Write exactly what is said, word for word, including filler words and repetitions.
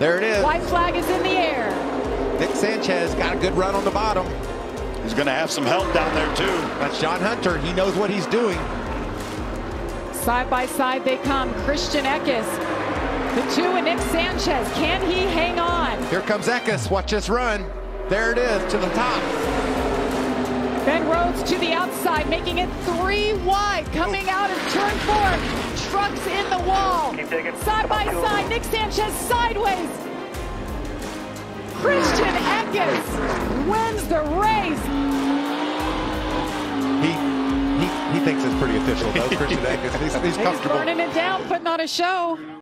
There it is. White flag is in the air. Nick Sanchez got a good run on the bottom. He's going to have some help down there, too. That's John Hunter. He knows what he's doing. Side by side they come. Christian Eckes, the two, and Nick Sanchez. Can he hang on? Here comes Eckes. Watch this run. There it is, to the top. Ben Rhodes to the outside, making it three wide. Coming out of turn four. Trucks in the wall. Side by side, Nick Sanchez sideways. Christian Eckes wins the race. He he he thinks it's pretty official though. Christian Eckes, he's, he's comfortable. He's burning it down, putting on a show.